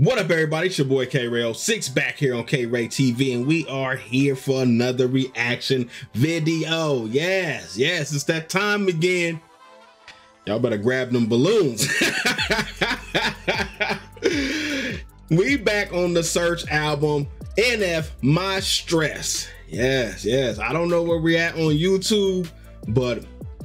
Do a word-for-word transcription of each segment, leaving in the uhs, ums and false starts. What up, everybody? It's your boy K Ray oh six back here on K Ray T V, and we are here for another reaction video. Yes, yes, it's that time again. Y'all better grab them balloons. We back on The Search album, N F, My Stress. Yes, yes. I don't know where we at on YouTube, but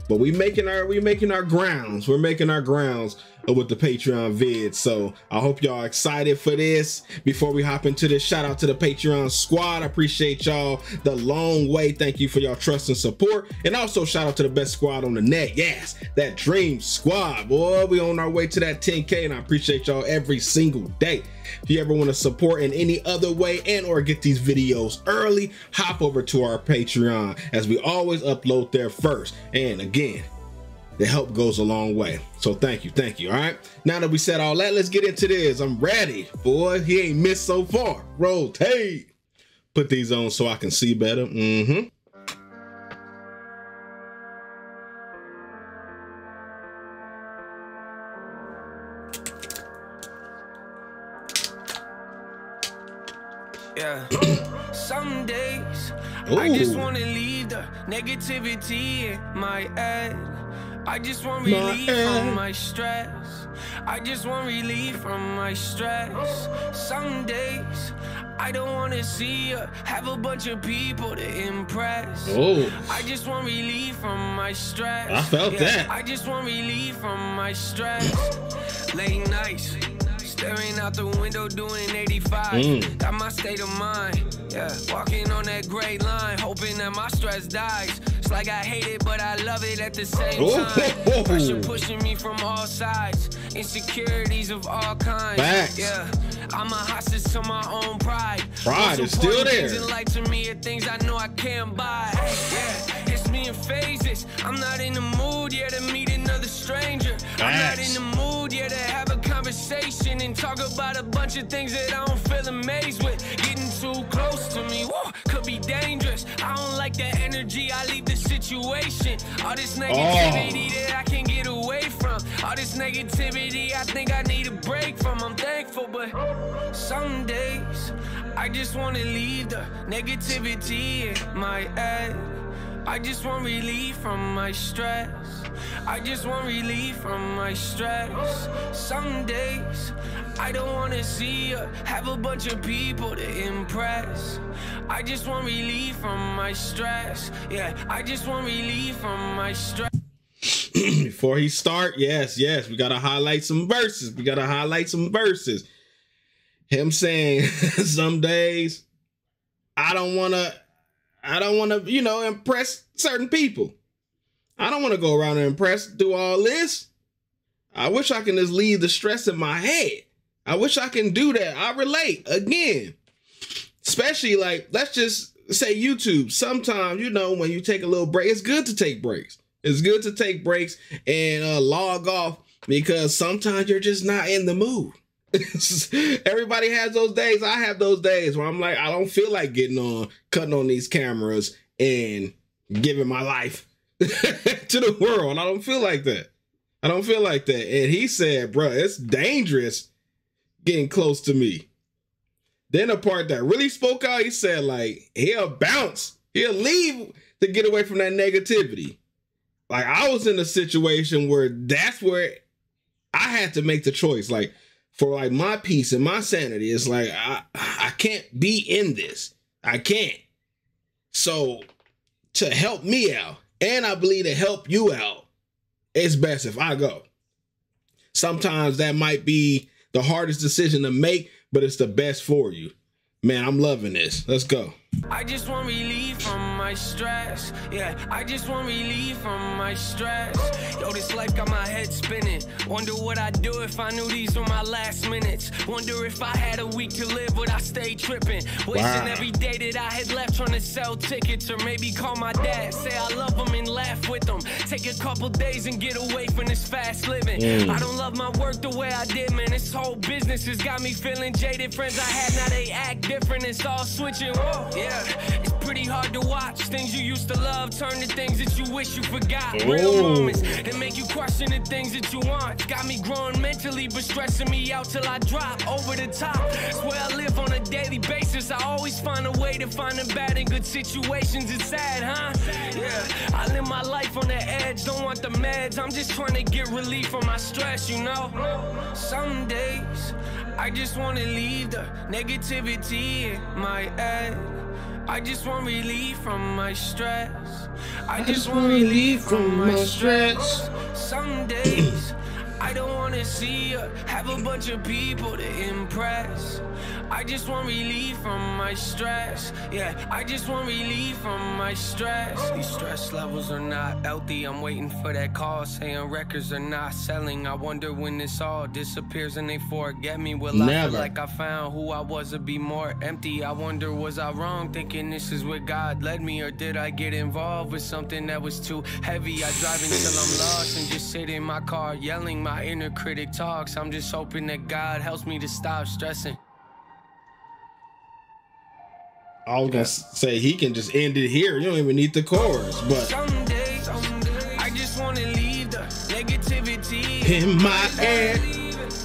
but we making our we making our grounds. We're making our grounds with the Patreon vid, so I hope y'all excited for this. Before we hop into this, shout out to the Patreon squad. I appreciate y'all the long way. Thank you for y'all trust and support, and also shout out to the best squad on the net. Yes, that Dream Squad, boy. We on our way to that ten K, and I appreciate y'all every single day. If you ever want to support in any other way and or get these videos early, hop over to our Patreon, as we always upload there first. And again, the help goes a long way. So thank you, thank you, all right? Now that we said all that, let's get into this. I'm ready, boy. He ain't missed so far. Rotate. Put these on so I can see better. Mm-hmm. Yeah. Some days, ooh, I just want to leave the negativity in my head. I just want relief from my stress. I just want relief from my stress. Some days I don't want to see her, have a bunch of people to impress. Oh, I just want relief from my stress. I felt yeah, that. I just want relief from my stress. Late nights, staring out the window, doing eighty-five. Mm. Got my state of mind. Yeah, walking on that gray line, hoping that my stress dies. It's like I hate it, but I love it at the same time. Pressure pushing me from all sides, insecurities of all kinds. Facts. Yeah, I'm a hostage to my own pride. Pride is still there. Things in life to me are things I know I can't buy. Yeah, it's me in phases. I'm not in the mood yet to meet another stranger. Facts. I'm not in the mood yet to have a conversation and talk about a bunch of things that I don't feel amazed with. Getting too close to me, whoa, could be dangerous. I don't like that energy. I leave the situation. All this negativity oh. that I can't get away from. All this negativity I think I need a break from. I'm thankful, but some days I just want to leave the negativity in my head. I just want relief from my stress. I just want relief from my stress. Some days I don't want to see her, have a bunch of people to impress. I just want relief from my stress. Yeah, I just want relief from my stress. Before he start, yes, yes, we gotta highlight some verses. We gotta highlight some verses. Him saying, some days I don't wanna I don't want to, you know, impress certain people. I don't want to go around and impress, do all this. I wish I can just leave the stress in my head. I wish I can do that. I relate again. Especially like, let's just say YouTube. Sometimes, you know, when you take a little break, it's good to take breaks. It's good to take breaks and uh, log off, because sometimes you're just not in the mood. Everybody has those days. I have those days where I'm like, I don't feel like getting on, cutting on these cameras and giving my life to the world. I don't feel like that. I don't feel like that. And he said, bro, it's dangerous getting close to me. Then the part that really spoke out, he said, like, he'll bounce. He'll leave to get away from that negativity. Like, I was in a situation where that's where I had to make the choice. Like, for like my peace and my sanity, it's like, I, I can't be in this. I can't. So to help me out, and I believe to help you out, it's best if I go. Sometimes that might be the hardest decision to make, but it's the best for you. Man, I'm loving this. Let's go. I just want relief from my stress. Yeah, I just want relief from my stress. Yo, this life got my head spinning. Wonder what I'd do if I knew these were my last minutes. Wonder if I had a week to live, would I stay tripping? Wasting wow. every day that I had left trying to sell tickets, or maybe call my dad, say I love him and laugh with him. Take a couple days and get away from this fast living. Mm. I don't love my work the way I did, man. This whole business has got me feeling jaded. Friends I had, now they act different. It's all switching. Whoa. Yeah. Yeah, it's pretty hard to watch. Things you used to love turn to things that you wish you forgot. Ooh. Real moments that make you question the things that you want. Got me growing mentally, but stressing me out till I drop over the top. It's where I live on a daily basis. I always find a way to find the bad in good situations. It's sad, huh? Yeah, I live my life on the edge. Don't want the meds. I'm just trying to get relief from my stress, you know. Some days I just want to leave the negativity in my head. I just want relief from my stress. I, I just, just want relief from my stress. Some days I don't want to see or have a bunch of people to impress. I just want relief from my stress. Yeah, I just want relief from my stress. These stress levels are not healthy. I'm waiting for that call saying records are not selling. I wonder when this all disappears and they forget me. Will Never. I feel like I found who I was to be more empty? I wonder, was I wrong thinking this is where God led me? Or did I get involved with something that was too heavy? I drive until I'm lost and just sit in my car yelling. My My inner critic talks. I'm just hoping that God helps me to stop stressing. I was gonna say he can just end it here. You don't even need the chorus, but some days, some days, I just want to leave the negativity in my head.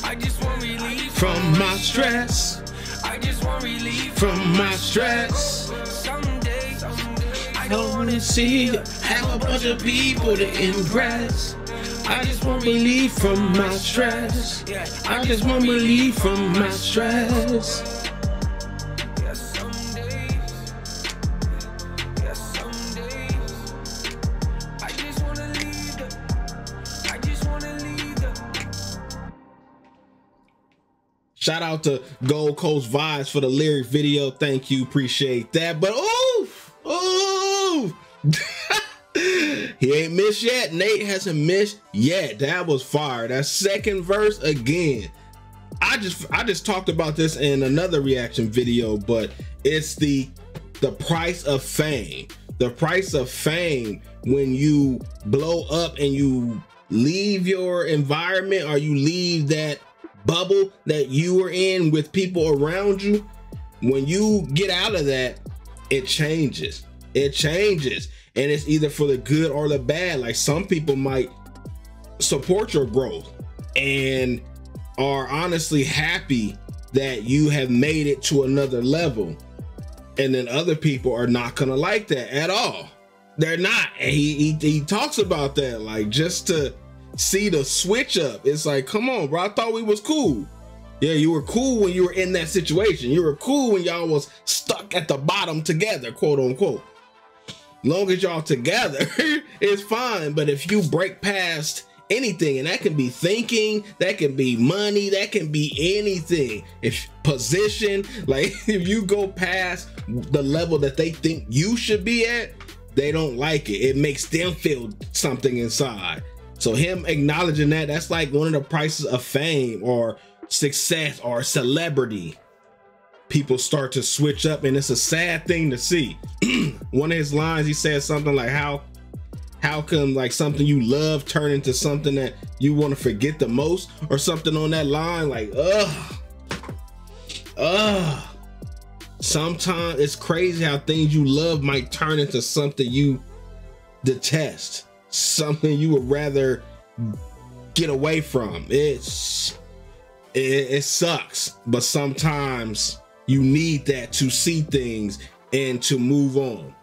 I just want relief from, from my stress. stress. I just want relief from, from my stress. Some days, some days I don't want to see have a bunch of people to impress. I just want relief from my stress. I just want relief from my stress. Shout out to Gold Coast Vibes for the lyric video. Thank you, appreciate that. But oof, oof. He ain't missed yet. Nate hasn't missed yet. That was fire. That second verse again. I just I just talked about this in another reaction video, but it's the the price of fame. The price of fame when you blow up and you leave your environment, or you leave that bubble that you were in with people around you. When you get out of that, it changes. It changes. And it's either for the good or the bad. Like, some people might support your growth and are honestly happy that you have made it to another level. And then other people are not gonna like that at all. They're not. And he, he, he talks about that. Like, just to see the switch up. It's like, come on, bro. I thought we was cool. Yeah, you were cool when you were in that situation. You were cool when y'all was stuck at the bottom together, quote unquote. Long as y'all together, it's fine. But if you break past anything, and that can be thinking, that can be money, that can be anything, if position, like if you go past the level that they think you should be at, they don't like it. It makes them feel something inside. So him acknowledging that, that's like one of the prices of fame or success or celebrity. People start to switch up, and it's a sad thing to see. One of his lines, he says something like, how how come like something you love turn into something that you want to forget the most, or something on that line. Like, ugh, ugh. Sometimes it's crazy how things you love might turn into something you detest, something you would rather get away from. It's it, it sucks, but sometimes you need that to see things and to move on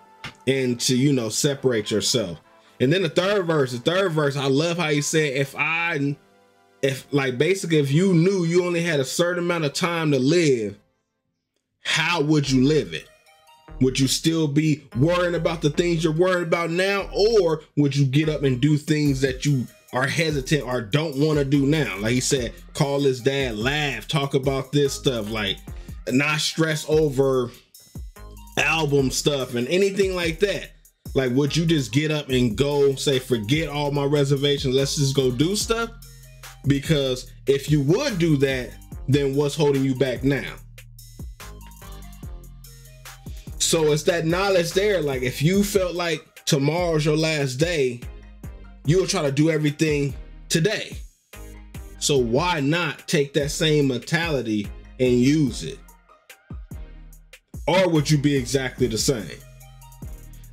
and to, you know, separate yourself. And then the third verse, the third verse, I love how he said, if I, if like basically if you knew you only had a certain amount of time to live, how would you live it? Would you still be worrying about the things you're worried about now? Or would you get up and do things that you are hesitant or don't want to do now? Like he said, call his dad, laugh, talk about this stuff, like not stress over album stuff and anything like that. Like, would you just get up and go say, forget all my reservations, let's just go do stuff? Because if you would do that, then what's holding you back now? So it's that knowledge there. Like, if you felt like tomorrow's your last day, you'll try to do everything today. So why not take that same mentality and use it? Or would you be exactly the same?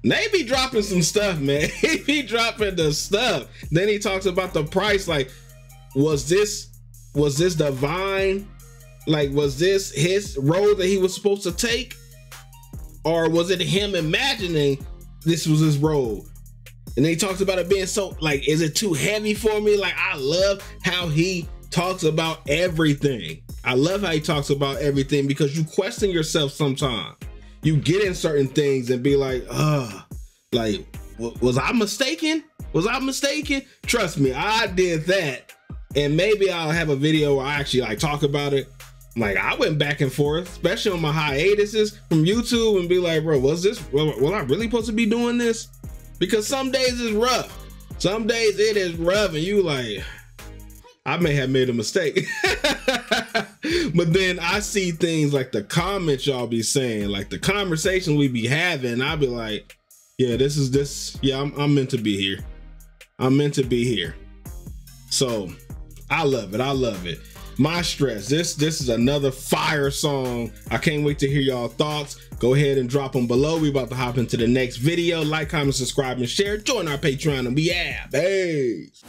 They be dropping some stuff, man. He be dropping the stuff. Then he talks about the price. Like, was this was this divine? Like, was this his role that he was supposed to take? Or was it him imagining this was his role? And then he talks about it being so, like, is it too heavy for me? Like, I love how he talks about everything. I love how he talks about everything, because you question yourself sometimes. You get in certain things and be like, uh, like, was I mistaken? Was I mistaken? Trust me, I did that. And maybe I'll have a video where I actually like talk about it. Like, I went back and forth, especially on my hiatuses from YouTube, and be like, bro, was this, was I really supposed to be doing this? Because some days it's rough. Some days it is rough and you like, I may have made a mistake. But then I see things like the comments y'all be saying, like the conversation we be having. I'll be like, yeah, this is this. Yeah, I'm, I'm meant to be here. I'm meant to be here. So I love it. I love it. My Stress. This this is another fire song. I can't wait to hear y'all thoughts. Go ahead and drop them below. We about to hop into the next video. Like, comment, subscribe, and share. Join our Patreon, and be yeah, babes.